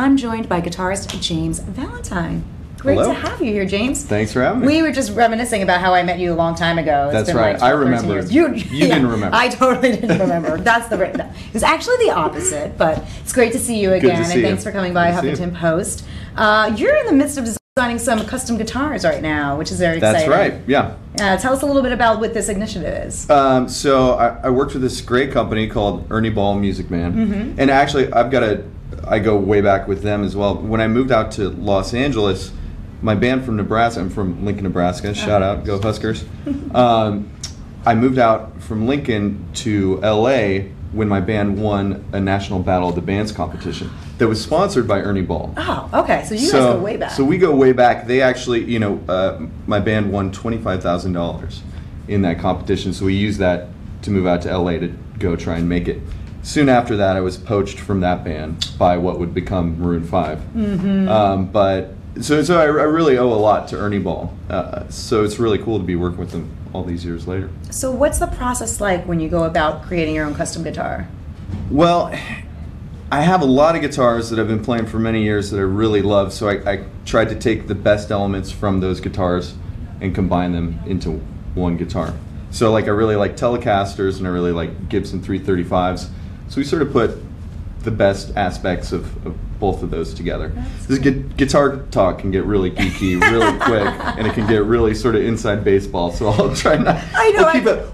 I'm joined by guitarist James Valentine. Great Hello. To have you here, James. Thanks for having me. We were just reminiscing about how I met you a long time ago. It's That's right. Like I remember. You didn't remember. I totally didn't remember. It was actually the opposite, but it's great to see you again. Good to see and thanks you. For coming by Huffington Post. You're in the midst of designing some custom guitars right now, which is very exciting. That's right. Yeah. Tell us a little bit about what this initiative is. So I worked with this great company called Ernie Ball Music Man, and actually I go way back with them as well. When I moved out to Los Angeles, my band from Nebraska, I'm from Lincoln, Nebraska, shout out, go Huskers. I moved out from Lincoln to LA when my band won a National Battle of the Bands competition that was sponsored by Ernie Ball. Oh, okay, so you guys go way back. So we go way back. They actually, you know, my band won $25,000 in that competition, so we used that to move out to LA to go try and make it. Soon after that, I was poached from that band by what would become Maroon 5. So I really owe a lot to Ernie Ball. So it's really cool to be working with them all these years later. So what's the process like when you go about creating your own custom guitar? Well, I have a lot of guitars that I've been playing for many years that I really love. So I tried to take the best elements from those guitars and combine them into one guitar. So like I really like Telecasters and I really like Gibson 335s. So we sort of put the best aspects of both of those together. This guitar talk can get really geeky really quick, and it can get really sort of inside baseball, so I'll try not...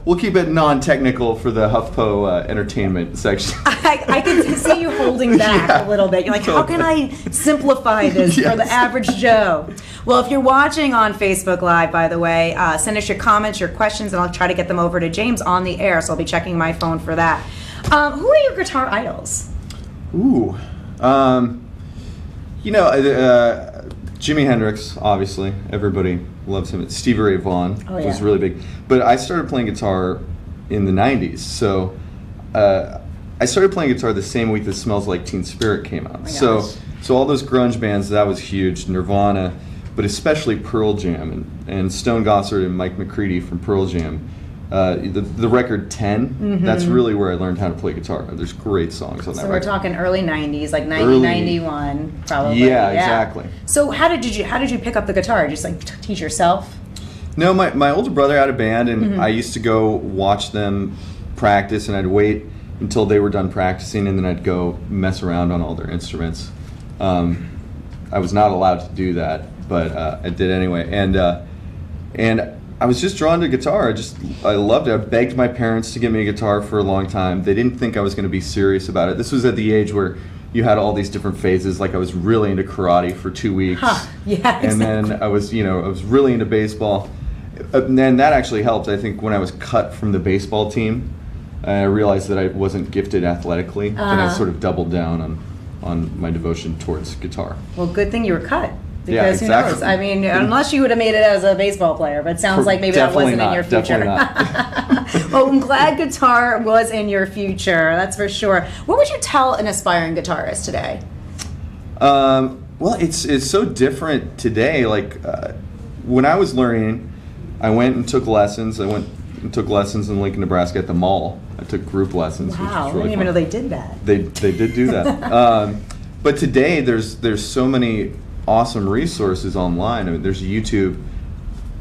We'll keep it non-technical for the HuffPo entertainment section. I can see you holding back a little bit. You're like, how can I simplify this for the average Joe? Well, if you're watching on Facebook Live, by the way, send us your comments, your questions, and I'll try to get them over to James on the air, so I'll be checking my phone for that. Who are your guitar idols? Ooh, you know, Jimi Hendrix, obviously, everybody loves him. Stevie Ray Vaughan was really big. But I started playing guitar in the 90s, so I started playing guitar the same week that Smells Like Teen Spirit came out. So all those grunge bands, that was huge, Nirvana, but especially Pearl Jam and Stone Gossard and Mike McCready from Pearl Jam. The record 10, that's really where I learned how to play guitar. There's great songs on that record. So we're talking early 90s, like 1991, probably. Yeah, exactly. So how did you pick up the guitar? Just like teach yourself? No, my older brother had a band, and I used to go watch them practice, and I'd wait until they were done practicing, and then I'd go mess around on all their instruments. I was not allowed to do that, but I did anyway. And I was just drawn to guitar. I loved it. I begged my parents to give me a guitar for a long time. They didn't think I was going to be serious about it. This was at the age where you had all these different phases. Like I was really into karate for 2 weeks, and then I was really into baseball. And then that actually helped. I think when I was cut from the baseball team, I realized that I wasn't gifted athletically, and I sort of doubled down on my devotion towards guitar. Well, good thing you were cut. Because who knows? I mean, unless you would have made it as a baseball player, but it sounds like maybe that wasn't in your future. Well, I'm glad guitar was in your future, that's for sure. What would you tell an aspiring guitarist today? Well, it's so different today. Like, when I was learning, I went and took lessons. I went and took lessons in Lincoln, Nebraska at the mall. I took group lessons. Wow, really I didn't even know they did that. They did do that. But today, there's so many awesome resources online. I mean, there's YouTube.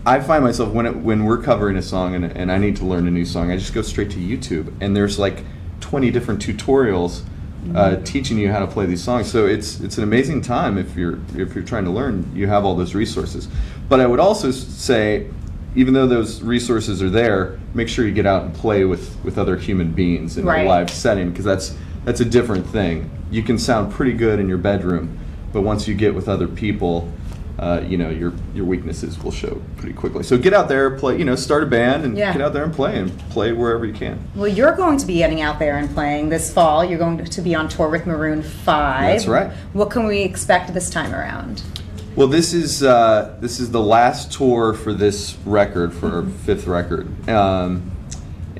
I find myself when we're covering a song and I need to learn a new song, I just go straight to YouTube, and there's like 20 different tutorials teaching you how to play these songs. So it's an amazing time if you're trying to learn. You have all those resources. But I would also say, even though those resources are there, make sure you get out and play with other human beings in a live setting, because that's a different thing. You can sound pretty good in your bedroom, but once you get with other people, your weaknesses will show pretty quickly. So get out there, play. Start a band and get out there and play wherever you can. Well, you're going to be getting out there and playing this fall. You're going to be on tour with Maroon 5. That's right. What can we expect this time around? Well, this is the last tour for this record, for our fifth record, but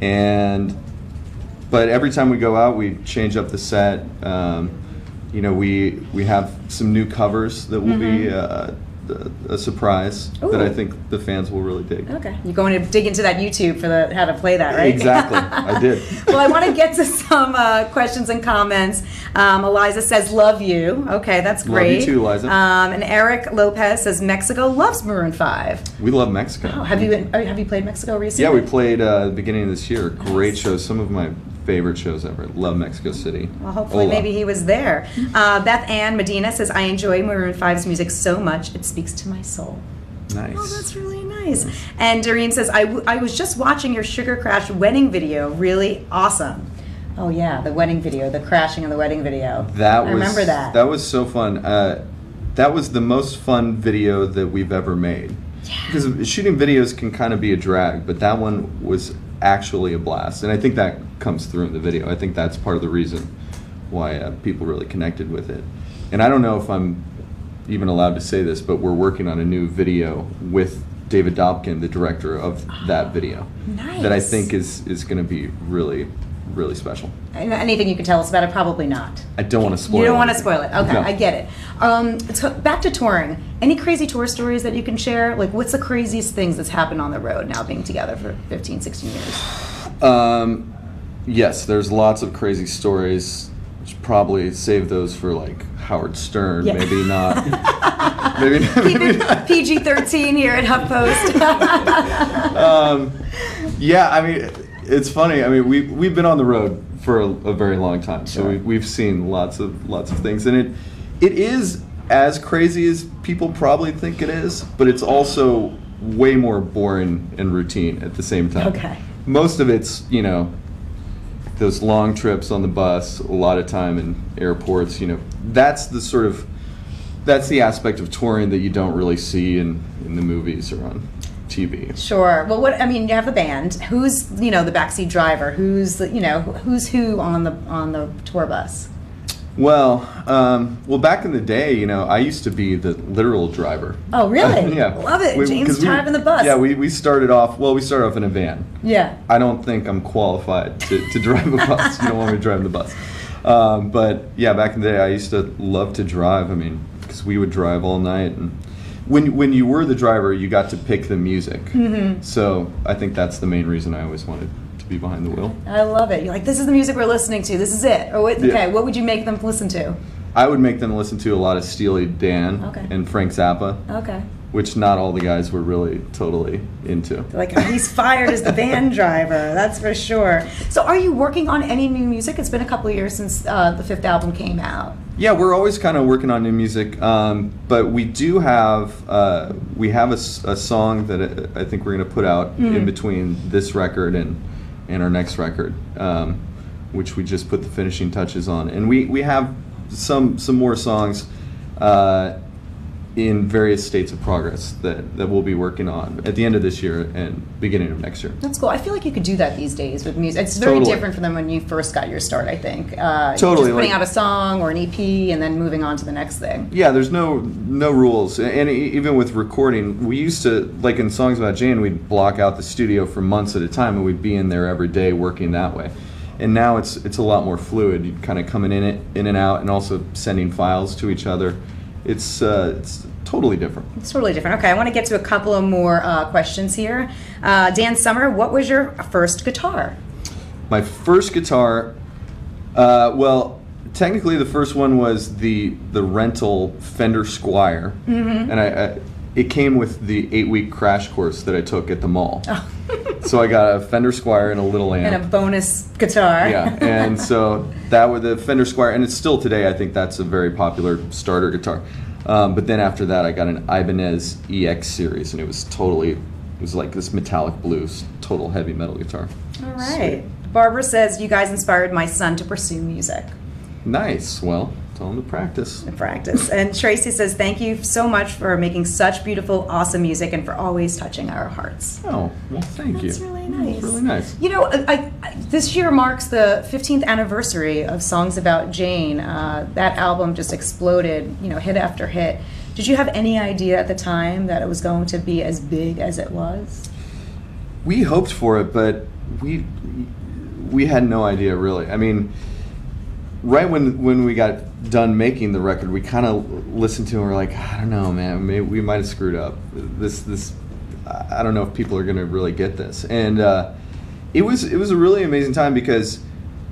every time we go out, we change up the set. We have some new covers that we'll be a surprise Ooh. That I think the fans will really dig. Okay. You're going to dig into that YouTube for the how to play that, right? Exactly. I did. Well, I want to get to some questions and comments. Eliza says, love you. Okay, that's great. Love you too, Eliza. And Eric Lopez says, Mexico loves Maroon 5. We love Mexico. Oh, have you played Mexico recently? Yeah, we played at the beginning of this year. Great show. Some of my favorite shows ever. Love Mexico City. Well, hopefully maybe he was there. Beth Ann Medina says, I enjoy Maroon 5's music so much, it speaks to my soul. Nice. Oh, that's really nice. And Doreen says, I was just watching your Sugar Crash wedding video. Really awesome. Oh, yeah, the wedding video, the crashing of the wedding video. I remember that. That was so fun. That was the most fun video that we've ever made. Yeah. Because shooting videos can kind of be a drag, but that one was actually a blast, and I think that comes through in the video. I think that's part of the reason why people really connected with it. And I don't know if I'm even allowed to say this, but we're working on a new video with David Dobkin, the director of that video. Nice. That I think is going to be really, really special. Anything you can tell us about it? Probably not. I don't want to spoil it. You don't want to spoil it. Okay, no. I get it. So back to touring. Any crazy tour stories that you can share? Like, what's the craziest things that's happened on the road now being together for 15, 16 years? Yes, there's lots of crazy stories. Should probably save those for like Howard Stern, maybe not. Maybe not. PG-13 here at HuffPost. Yeah, I mean, it's funny. I mean, we've been on the road for a very long time, so we've seen lots of things, and it is as crazy as people probably think it is, but it's also way more boring and routine at the same time. Okay. Most of it's, you know, those long trips on the bus, a lot of time in airports, you know, that's the aspect of touring that you don't really see in the movies or on TV. Sure. Well, I mean, you have the band. Who's, you know, the backseat driver? Who's, you know, who's who on the tour bus? Well, back in the day, you know, I used to be the literal driver. Oh, really? Yeah. Love it. James driving the bus. Yeah, we started off in a van. Yeah. I don't think I'm qualified to drive a bus. You don't want me driving the bus. But, yeah, back in the day, I used to love to drive. I mean, because we would drive all night. And when you were the driver, you got to pick the music. Mm-hmm. So I think that's the main reason I always wanted to be behind the wheel. I love it. You're like, this is the music we're listening to. This is it. Or what would you make them listen to? I would make them listen to a lot of Steely Dan and Frank Zappa. Okay. Which not all the guys were really totally into. They're like, he's fired as the van driver, that's for sure. So are you working on any new music? It's been a couple of years since the fifth album came out. Yeah, we're always kind of working on new music, but we do have a song that I think we're going to put out in between this record and our next record, which we just put the finishing touches on. And we have some more songs in various states of progress that we'll be working on at the end of this year and beginning of next year. That's cool. I feel like you could do that these days with music. It's very different from them when you first got your start, I think. Totally. Just putting out a song or an EP and then moving on to the next thing. Yeah, there's no rules. And even with recording, we used to, like in Songs About Jane, we'd block out the studio for months at a time and we'd be in there every day working that way. And now it's a lot more fluid. You're kind of coming in and out and also sending files to each other. It's totally different. It's totally different. Okay, I want to get to a couple of more questions here. Dan Summer, what was your first guitar? My first guitar, technically the first one was the rental Fender Squier, and it came with the 8-week crash course that I took at the mall. Oh. So I got a Fender Squier and a little amp. And a bonus guitar. Yeah, and so that was the Fender Squier, and it's still today, I think that's a very popular starter guitar. But then after that, I got an Ibanez EX series, and it was like this metallic blues, total heavy metal guitar. All right. Sweet. Barbara says, you guys inspired my son to pursue music. Nice. Well, tell him to practice. And Tracy says, thank you so much for making such beautiful, awesome music and for always touching our hearts. Oh, well, thank you. That's really nice. That's really nice. You know, this year marks the 15th anniversary of Songs About Jane. That album just exploded, you know, hit after hit. Did you have any idea at the time that it was going to be as big as it was? We hoped for it, but we had no idea, really. I mean, right when we got done making the record, we kind of listened to and were like, I don't know, man, maybe we might have screwed up. This, I don't know if people are going to really get this. And it was a really amazing time because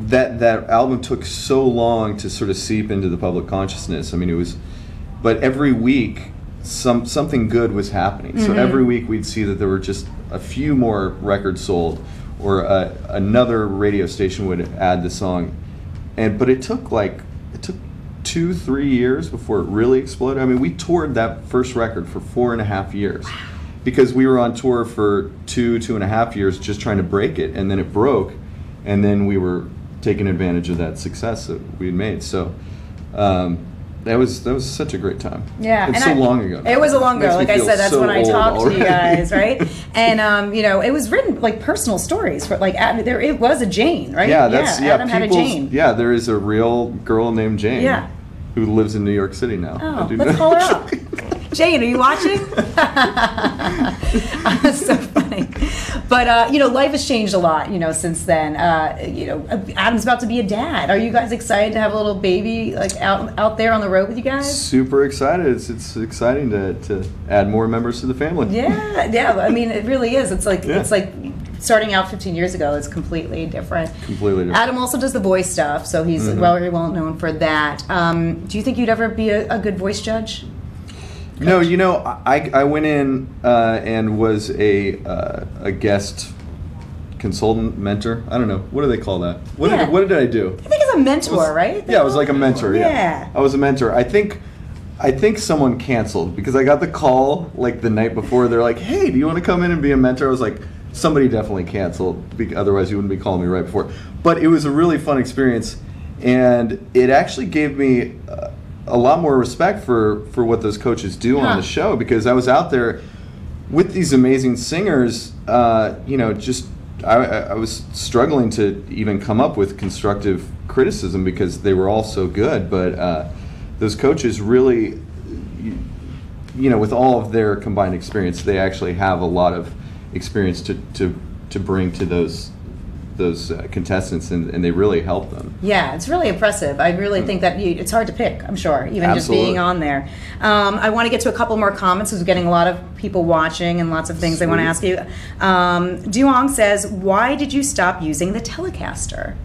that album took so long to sort of seep into the public consciousness. I mean, it was, but every week something good was happening. Mm-hmm. So every week we'd see that there were just a few more records sold, or another radio station would add the song. But it took 2-3 years before it really exploded. I mean, we toured that first record for 4.5 years because we were on tour for 2.5 years just trying to break it, and then it broke, and then we were taking advantage of that success that we had made. So that was such a great time. Yeah, it's so long ago. It was a long ago. Like I said, that's when I talked to you guys, right? And it was written like personal stories. For like there, it was a Jane, right? Yeah, that's Adam had a Jane. Yeah, there is a real girl named Jane. Yeah. Who lives in New York City now. Oh, let's call her up. Jane, are you watching? That's so funny. But, life has changed a lot, since then. Adam's about to be a dad. Are you guys excited to have a little baby, like, out there on the road with you guys? Super excited. It's exciting to add more members to the family. Yeah. I mean, it really is. It's like, starting out 15 years ago is completely different. Adam also does the voice stuff, so he's very well known for that. Do you think you'd ever be a good voice judge? No, I went in and was a guest consultant, mentor. I don't know. What do they call that? What did I do? I think it's a mentor, right? Yeah, I was like a mentor. Yeah. I was a mentor. I think someone canceled because I got the call like the night before. They're like, hey, do you want to come in and be a mentor? I was like, somebody definitely canceled. Otherwise, you wouldn't be calling me right before. But it was a really fun experience, and it actually gave me a lot more respect for what those coaches do on the show, because I was out there with these amazing singers, I was struggling to even come up with constructive criticism because they were all so good, but those coaches really, with all of their combined experience, they actually have a lot of experience to bring to those contestants, and they really help them. Yeah, it's really impressive. I really think that it's hard to pick, I'm sure, even just being on there. I want to get to a couple more comments because we're getting a lot of people watching and lots of things they want to ask you. Duong says, why did you stop using the Telecaster?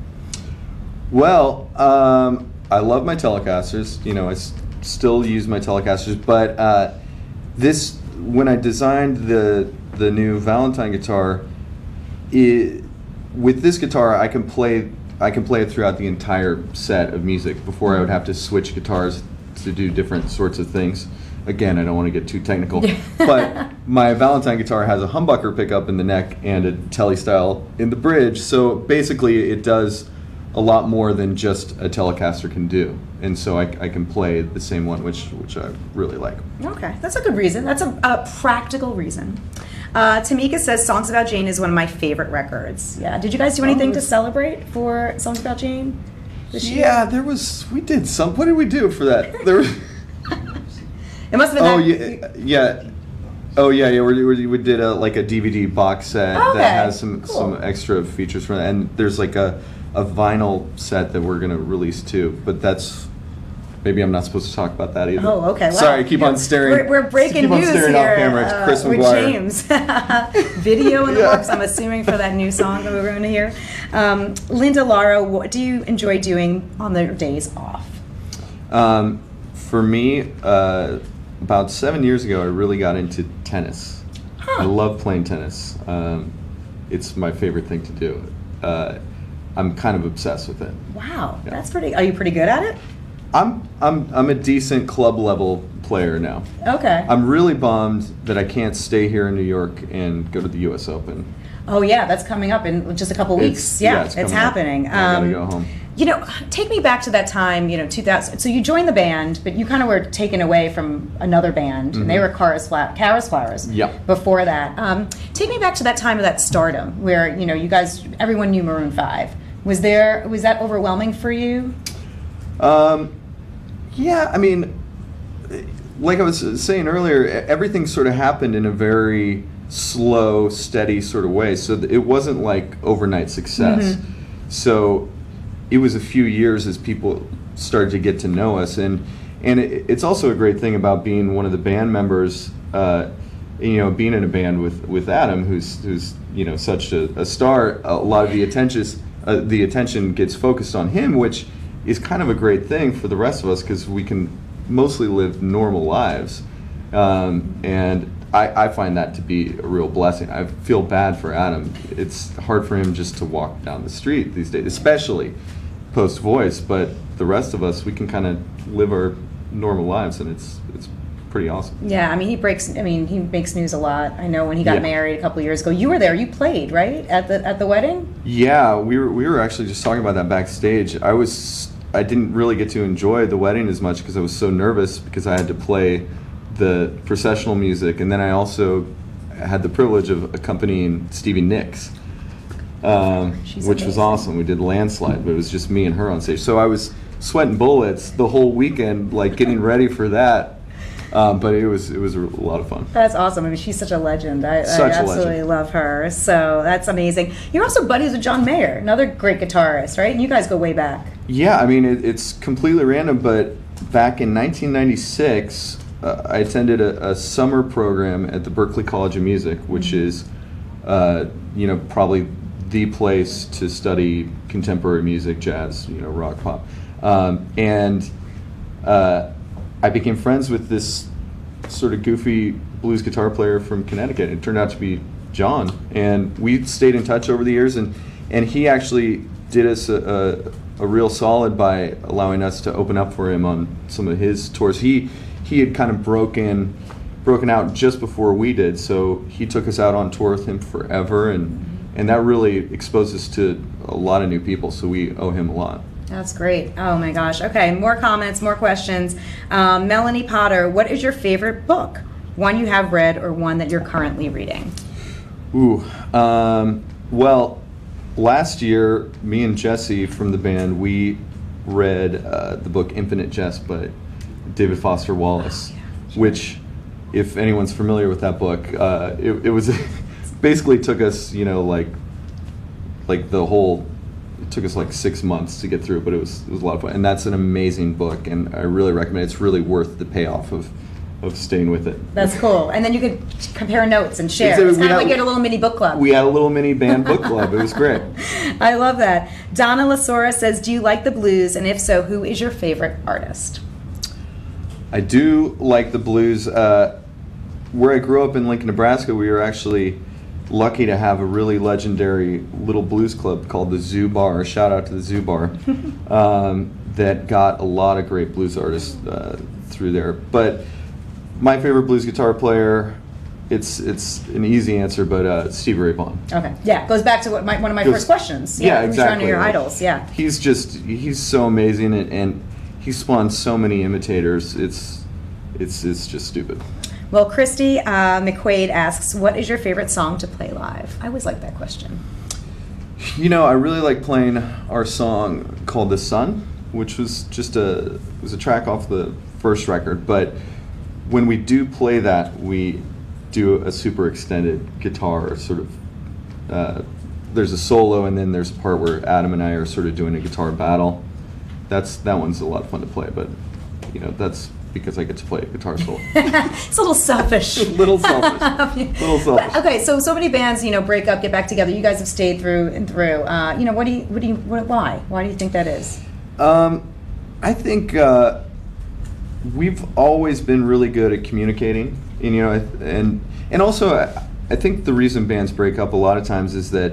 Well, I love my Telecasters. I still use my Telecasters, but when I designed the new Valentine guitar, with this guitar, I can play it throughout the entire set of music before I would have to switch guitars to do different sorts of things. Again, I don't want to get too technical, but my Valentine guitar has a humbucker pickup in the neck and a tele-style in the bridge, so basically it does a lot more than just a Telecaster can do. And so I can play the same one, which I really like. Okay, that's a good reason. That's a practical reason. Tamika says, Songs About Jane is one of my favorite records. Yeah, did you guys do anything to celebrate for Songs About Jane this year? Yeah, we did some. What did we do for that? It must have been we did a DVD box set that has some extra features from that. And there's like a vinyl set that we're going to release too, but that's... Maybe I'm not supposed to talk about that either. Oh, okay. Wow. Sorry, I keep on staring. We're breaking news here. Off camera at Chris with James. Video in the works, I'm assuming, for that new song that we're going to hear. Linda Lara, what do you enjoy doing on their days off? For me, about 7 years ago, I really got into tennis. Huh. I love playing tennis. It's my favorite thing to do. I'm kind of obsessed with it. Wow, yeah. That's pretty. Are you pretty good at it? I'm a decent club level player now. Okay. I'm really bummed that I can't stay here in New York and go to the US Open. Oh yeah, that's coming up in just a couple weeks. It's happening. I gotta go home. Take me back to that time, 2000. So you joined the band, but you kind of were taken away from another band, and they were Caras Flowers before that. Take me back to that time of that stardom where, you guys, everyone knew Maroon 5. Was that overwhelming for you? Yeah, I mean, like I was saying earlier, everything sort of happened in a very slow, steady sort of way. So it wasn't like overnight success. So it was a few years as people started to get to know us. And And it's also a great thing about being one of the band members, being in a band with Adam, who's such a star. A lot of the attention gets focused on him, which is kind of a great thing for the rest of us because we can mostly live normal lives. And I find that to be a real blessing. I feel bad for Adam. It's hard for him just to walk down the street these days, especially post-Voice, but the rest of us, we can kind of live our normal lives, and it's pretty awesome. Yeah, I mean, he makes news a lot. I know when he got married a couple of years ago, you were there. You played, right, at the wedding? Yeah, we were actually just talking about that backstage. I didn't really get to enjoy the wedding as much because I was so nervous because I had to play the processional music, and then I also had the privilege of accompanying Stevie Nicks, which amazing. Was awesome. We did Landslide, but it was just me and her on stage. So I was sweating bullets the whole weekend, like getting ready for that. But it was a lot of fun. That's awesome. I mean, she's such a legend. I absolutely love her. So that's amazing. You're also buddies with John Mayer, another great guitarist, right? And you guys go way back. Yeah, I mean, it's completely random, but back in 1996, I attended a summer program at the Berklee College of Music, which is, probably the place to study contemporary music, jazz, rock, pop. And I became friends with this sort of goofy blues guitar player from Connecticut. It turned out to be John, and we stayed in touch over the years, and he actually did us a real solid by allowing us to open up for him on some of his tours. He had kind of broken out just before we did, so he took us out on tour with him forever, and that really exposed us to a lot of new people, so we owe him a lot. That's great. Oh my gosh. Okay, more comments, more questions. Melanie Potter, what is your favorite book? One you have read or one that you're currently reading? Ooh. Well, last year, me and Jesse from the band, we read the book Infinite Jest by David Foster Wallace, which, if anyone's familiar with that book, it was basically took us, it took us like 6 months to get through, but it was a lot of fun. And that's an amazing book, and I really recommend it. It's really worth the payoff of staying with it. That's cool. And then you could compare notes and share. It's kind of like you had a little mini book club. We had a little mini band book club. It was great. I love that. Donna Lasora says, do you like the blues? And if so, who is your favorite artist? I do like the blues. Where I grew up in Lincoln, Nebraska, we were actually lucky to have a really legendary little blues club called the Zoo Bar. Shout out to the Zoo Bar. That got a lot of great blues artists through there. But my favorite blues guitar player, it's an easy answer, but Stevie Ray Vaughan. Okay, yeah, goes back to one of my first questions. Yeah, exactly. Who's one of your idols? Yeah, he's so amazing, and he spawned so many imitators. It's just stupid. Well, Christy McQuaid asks, what is your favorite song to play live? I always like that question. I really like playing our song called The Sun, which was just a track off the first record. But when we do play that, we do a super extended guitar sort of, there's a solo, and then there's a part where Adam and I are sort of doing a guitar battle. That one's a lot of fun to play, but that's because I get to play guitar solo. It's a little selfish. Little selfish. Okay, so many bands, break up, get back together. You guys have stayed through and through. Why do you think that is? I think we've always been really good at communicating, and also I think the reason bands break up a lot of times is that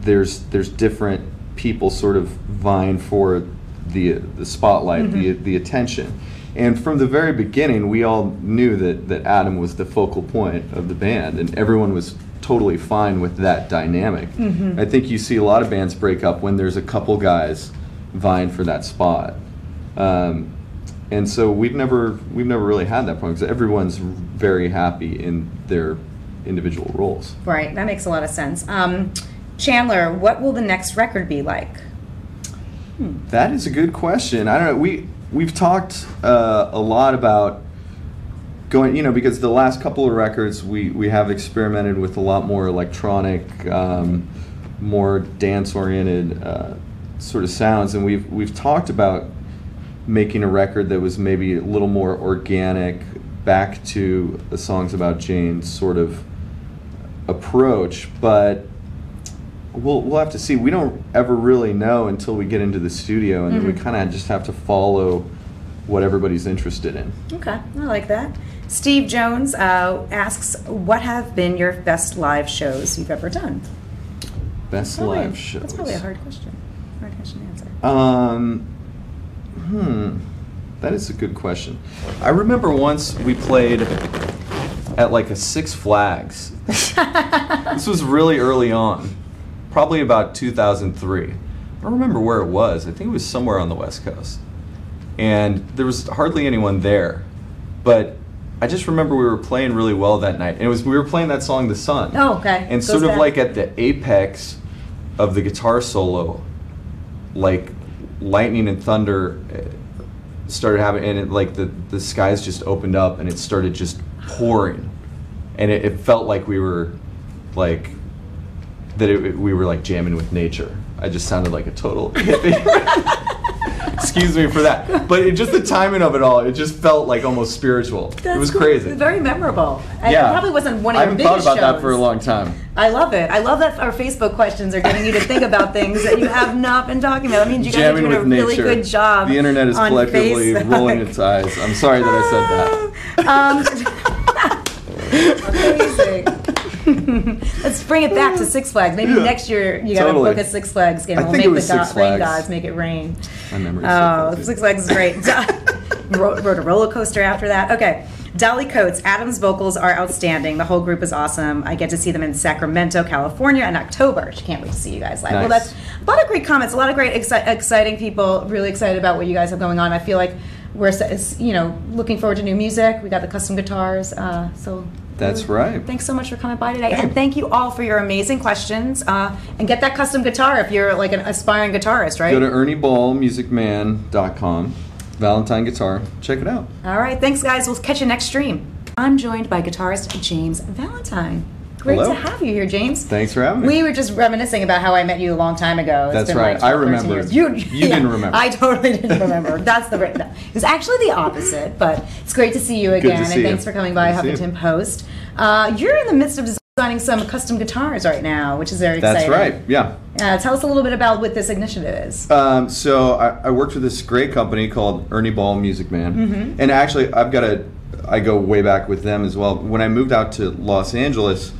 there's different people sort of vying for the spotlight, the attention. And from the very beginning, we all knew that Adam was the focal point of the band, and everyone was totally fine with that dynamic. I think you see a lot of bands break up when there's a couple guys vying for that spot. And so we've never really had that problem, because everyone's very happy in their individual roles. Right, that makes a lot of sense. Chandler, what will the next record be like? That is a good question. I don't know. We've talked a lot about going, because the last couple of records we have experimented with a lot more electronic, more dance-oriented sort of sounds, and we've talked about making a record that was maybe a little more organic, back to the Songs About Jane sort of approach. But we'll have to see. We don't ever really know until we get into the studio, and then we kind of just have to follow what everybody's interested in. Okay, I like that. Steve Jones asks, what have been your best live shows you've ever done? Best live shows. That's probably a hard question. Hard question to answer. That is a good question. I remember once we played at like a Six Flags. This was really early on, probably about 2003. I don't remember where it was. I think it was somewhere on the West Coast. And there was hardly anyone there, but I just remember we were playing really well that night, and we were playing that song, The Sun. Oh, okay. And sort of like at the apex of the guitar solo, like lightning and thunder started happening, and the skies just opened up, and it started just pouring, and it felt like we were like that. We were like jamming with nature. I just sounded like a total hippie. Excuse me for that, but just the timing of it all, it just felt like almost spiritual. It was crazy. Cool. Very memorable. Yeah. It probably wasn't one of your biggest shows. I haven't thought about that for a long time. I love it. I love that our Facebook questions are getting you to think about things that you have not been talking about. I mean, you guys are doing a really good job. The internet is collectively rolling its eyes. I'm sorry that I said that. Amazing. Let's bring it back to Six Flags. Maybe next year you gotta book a Six Flags game. We'll make the rain gods make it rain. I remember. Oh, Six Flags is great. Rode a roller coaster after that. Okay. Dolly Coates, Adam's vocals are outstanding. The whole group is awesome. I get to see them in Sacramento, California in October. She can't wait to see you guys live. Nice. Well, that's a lot of great comments, a lot of great exciting people, really excited about what you guys have going on. I feel like we're, looking forward to new music. We got the custom guitars, so... That's right. Thanks so much for coming by today. Hey. And thank you all for your amazing questions. And get that custom guitar if you're like an aspiring guitarist, right? Go to ernieballmusicman.com, Valentine Guitar. Check it out. All right. Thanks, guys. We'll catch you next stream. I'm joined by guitarist James Valentine. Great to have you here, James. Thanks for having me. We were just reminiscing about how I met you a long time ago. It's been right. Like 12, I remember. You didn't remember. I totally didn't remember. It was actually the opposite, but it's great to see you again. And thanks for coming by Huffington Post. You're in the midst of designing some custom guitars right now, which is very exciting. That's right, yeah. Tell us a little bit about what this initiative is. So I worked with this great company called Ernie Ball Music Man. Mm-hmm. And actually, I go way back with them as well. When I moved out to Los Angeles,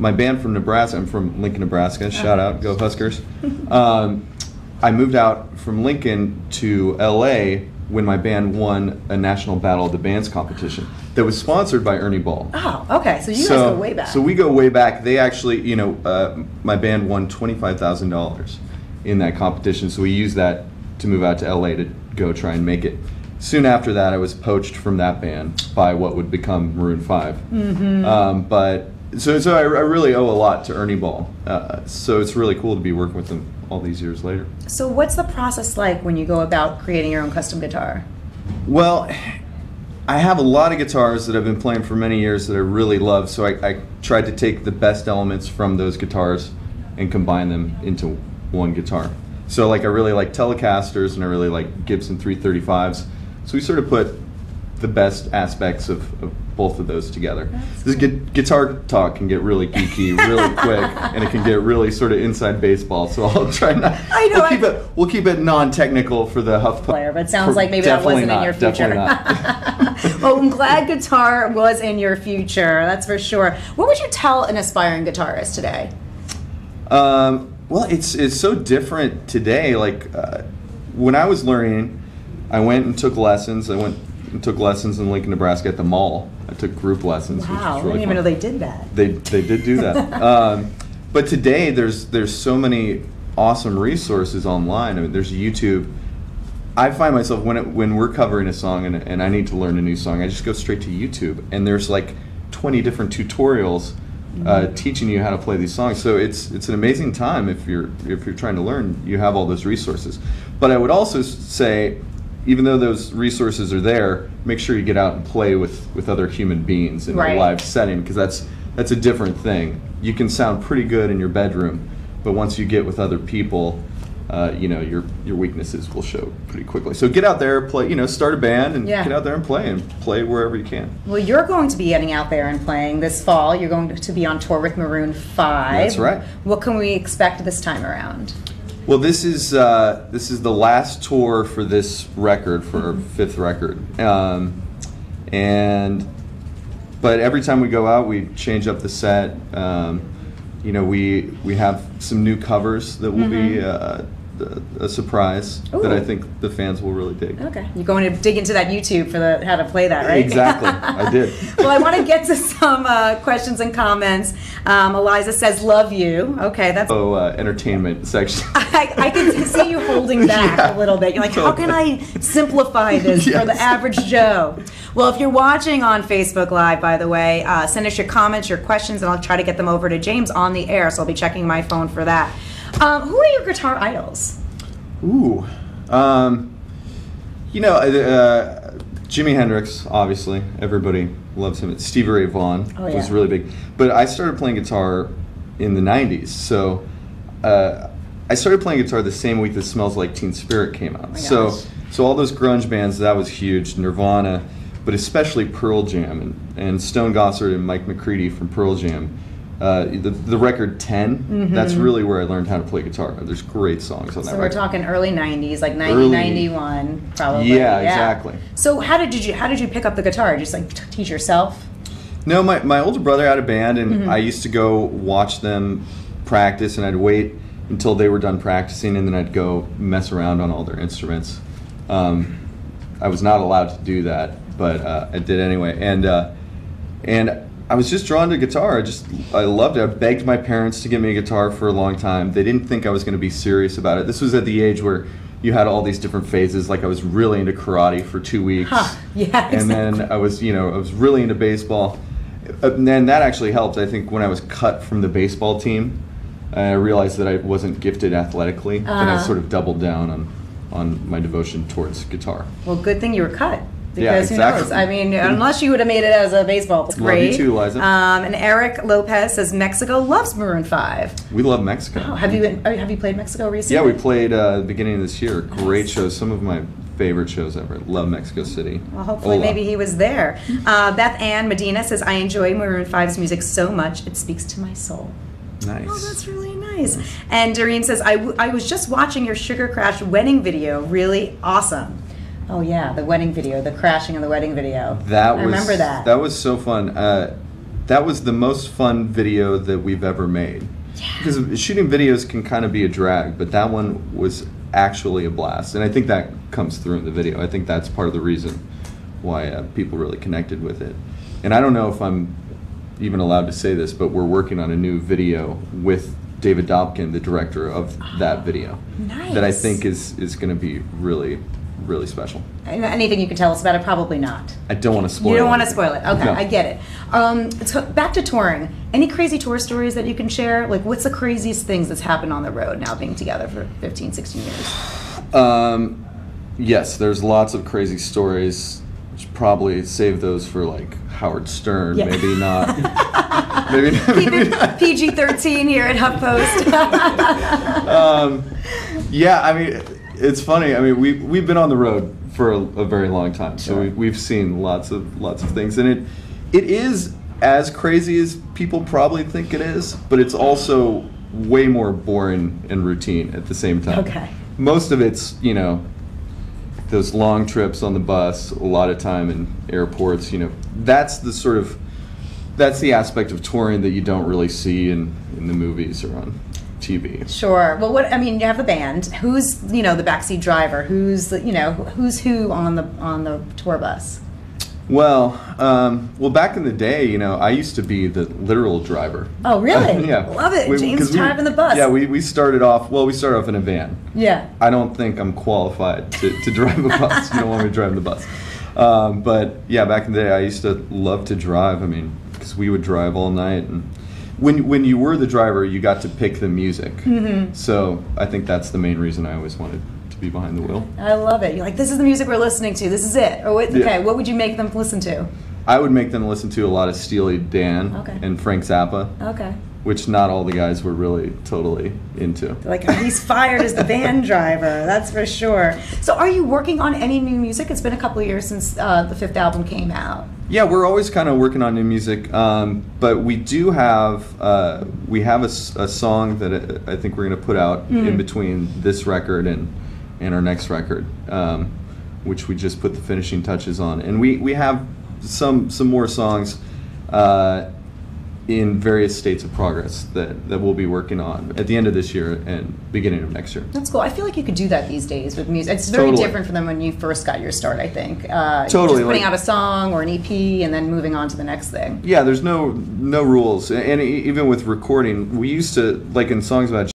my band from Nebraska, I'm from Lincoln, Nebraska, shout out, go Huskers. I moved out from Lincoln to LA when my band won a National Battle of the Bands competition that was sponsored by Ernie Ball. Oh, okay, so you guys go way back. So we go way back. They actually, my band won $25,000 in that competition, so we used that to move out to LA to go try and make it. Soon after that, I was poached from that band by what would become Maroon 5. Mm-hmm. So I really owe a lot to Ernie Ball. So it's really cool to be working with them all these years later. So what's the process like when you go about creating your own custom guitar? Well, I have a lot of guitars that I've been playing for many years that I really love. So I tried to take the best elements from those guitars and combine them into one guitar. So I really like Telecasters and I really like Gibson 335s. So we sort of put the best aspects of both of those together. This guitar talk can get really geeky really quick, and it can get really sort of inside baseball, so I'll try not. I know. We'll keep it non-technical for the HuffPo player, but it sounds like maybe that wasn't in your future. Definitely not. Well, I'm glad guitar was in your future, that's for sure. What would you tell an aspiring guitarist today? Well, it's so different today. When I was learning, I went and took lessons. I took lessons in Lincoln, Nebraska at the mall. I took group lessons. Wow, which was really I didn't even know they did that. They did do that. But today there's so many awesome resources online. I mean, there's YouTube. I find myself when we're covering a song and I need to learn a new song, I just go straight to YouTube, and there's like 20 different tutorials teaching you how to play these songs. So it's an amazing time if you're trying to learn. You have all those resources. But I would also say, even though those resources are there, make sure you get out and play with other human beings in a live setting, because that's a different thing. You can sound pretty good in your bedroom, but once you get with other people, you know, your weaknesses will show pretty quickly. So get out there, play, you know, start a band, and get out there and play wherever you can. Well, you're going to be getting out there and playing this fall. You're going to be on tour with Maroon 5. That's right. What can we expect this time around? Well, this is the last tour for this record, for our fifth record, and but every time we go out, we change up the set. You know, we have some new covers that will be a surprise that I think the fans will really dig. Okay. You're going to dig into that YouTube for the how to play that, right? Exactly. I did. Well, I want to get to some questions and comments. Eliza says, love you. Okay, that's... Oh, entertainment section. I can see you holding back a little bit. You're like, how can I simplify this for the average Joe? Well, if you're watching on Facebook Live, by the way, send us your comments, your questions, and I'll try to get them over to James on the air, so I'll be checking my phone for that. Who are your guitar idols? Ooh, you know, Jimi Hendrix, obviously. Everybody loves him. Stevie Ray Vaughan was really big. But I started playing guitar in the 90s, so I started playing guitar the same week that Smells Like Teen Spirit came out. Oh, so all those grunge bands, that was huge. Nirvana, but especially Pearl Jam and Stone Gossard and Mike McCready from Pearl Jam. The record 10, that's really where I learned how to play guitar. There's great songs on that record. So we're talking early 90s, like 1991, probably. Yeah, exactly. So how did you pick up the guitar? Just like teach yourself? No, my older brother had a band, and I used to go watch them practice, and I'd wait until they were done practicing, and then I'd go mess around on all their instruments. I was not allowed to do that, but I did anyway, and I was just drawn to guitar. I loved it. I begged my parents to give me a guitar for a long time. They didn't think I was going to be serious about it. This was at the age where you had all these different phases. Like I was really into karate for 2 weeks, and then I was really into baseball. And then that actually helped. I think when I was cut from the baseball team, I realized that I wasn't gifted athletically, and I sort of doubled down on my devotion towards guitar. Well, good thing you were cut. Because who knows? I mean, unless you would have made it as a baseball player. Love you too, Liza. And Eric Lopez says Mexico loves Maroon 5. We love Mexico. Oh, have you played Mexico recently? Yeah, we played the beginning of this year. Great shows. Some of my favorite shows ever. Love Mexico City. Well, hopefully maybe he was there. Beth Ann Medina says, I enjoy Maroon 5's music so much it speaks to my soul. Nice. Oh, that's really nice. And Doreen says, I was just watching your Sugar Crash wedding video. Really awesome. Oh yeah, the wedding video, the crashing of the wedding video. I remember that. That was so fun. That was the most fun video that we've ever made. Yeah. Because shooting videos can kind of be a drag, but that one was actually a blast. And I think that comes through in the video. I think that's part of the reason why people really connected with it. And I don't know if I'm even allowed to say this, but we're working on a new video with David Dobkin, the director of that video. Nice. That I think is going to be really special. Anything you can tell us about it? Probably not. I don't want to spoil it. You don't want to spoil it. Okay, no. I get it. So back to touring. Any crazy tour stories that you can share? Like, what's the craziest things that's happened on the road now being together for 15, 16 years? Yes, there's lots of crazy stories. Should probably save those for, like, Howard Stern. Yeah. Maybe not. Maybe not. PG-13 here at HuffPost. Yeah, I mean... It's funny. I mean, we've been on the road for a very long time, so we've seen lots of things, and it is as crazy as people probably think it is, but it's also way more boring and routine at the same time. Okay. Most of it's those long trips on the bus, a lot of time in airports. That's the aspect of touring that you don't really see in the movies or on TV. Sure. Well, you have a band. Who's the backseat driver? Who's who on the tour bus? Well, back in the day, I used to be the literal driver. Oh, really? Yeah, love it. James driving the bus. Yeah, we started off. Well, we started off in a van. Yeah. I don't think I'm qualified to drive a bus. You don't want me driving the bus. But yeah, back in the day, I used to love to drive. I mean, because we would drive all night and. When you were the driver, you got to pick the music. Mm-hmm. So I think that's the main reason I always wanted to be behind the wheel. I love it. You're like, this is the music we're listening to. This is it. Or what would you make them listen to? I would make them listen to a lot of Steely Dan and Frank Zappa. Okay. which not all the guys were really totally into. Like, he's fired as the van driver, that's for sure. So are you working on any new music? It's been a couple of years since the fifth album came out. Yeah, we're always kind of working on new music, but we do have a song that I think we're going to put out in between this record and our next record, which we just put the finishing touches on. And we have some more songs in various states of progress that we'll be working on at the end of this year and beginning of next year. That's cool. I feel like you could do that these days with music. It's very different from when you first got your start, I think. Just putting out a song or an EP and then moving on to the next thing. Yeah, there's no rules. And even with recording, we used to, like in Songs About